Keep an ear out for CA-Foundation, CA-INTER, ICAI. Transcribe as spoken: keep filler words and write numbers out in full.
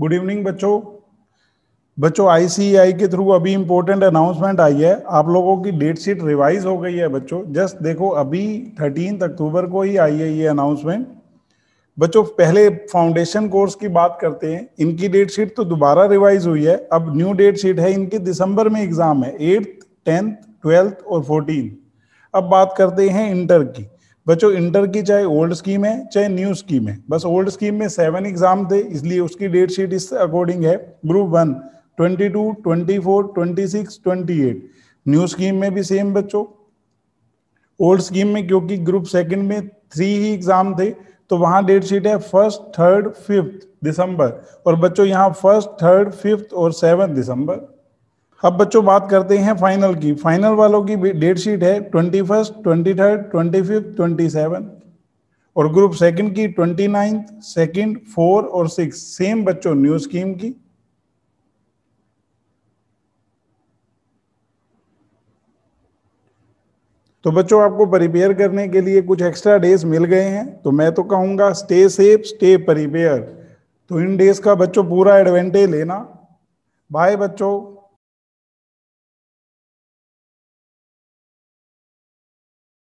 Good evening बच्चों बच्चों आई सी ए आई के थ्रू अभी इम्पोर्टेंट अनाउंसमेंट आई है। आप लोगों की डेट शीट रिवाइज हो गई है बच्चों। जस्ट देखो अभी थर्टीन अक्टूबर को ही आई है ये अनाउंसमेंट। बच्चों पहले फाउंडेशन कोर्स की बात करते हैं। इनकी डेट शीट तो दोबारा रिवाइज हुई है, अब न्यू डेट शीट है इनकी। दिसंबर में एग्जाम है एट्थ, टेंथ, ट्वेल्थ और फोर्टीन। अब बात करते हैं इंटर की। बच्चों इंटर की चाहे ओल्ड स्कीम है चाहे न्यू स्कीम है, बस ओल्ड स्कीम में सेवन एग्जाम थे इसलिए उसकी डेट शीट इस अकॉर्डिंग है। ग्रुप वन बाईस, चौबीस, छब्बीस, अट्ठाईस। न्यू स्कीम में भी सेम बच्चों। ओल्ड स्कीम में क्योंकि ग्रुप सेकंड में थ्री ही एग्जाम थे तो वहां डेट शीट है फर्स्ट, थर्ड, फिफ्थ दिसंबर। और बच्चों यहाँ फर्स्ट, थर्ड, फिफ्थ और सेवन दिसंबर। अब बच्चों बात करते हैं फाइनल की। फाइनल वालों की डेट शीट है twenty first, twenty third, twenty fifth, twenty seven. और ग्रुप सेकंड की ट्वेंटी नाइन्थ, सेकेंड, फोर और सिक्स। सेम बच्चों न्यू स्कीम की। तो बच्चों आपको प्रिपेयर करने के लिए कुछ एक्स्ट्रा डेज मिल गए हैं, तो मैं तो कहूँगा स्टे सेफ, स्टे प्रिपेयर। तो इन डेज का बच्चों पूरा एडवांटेज लेना। बाय बच्चों।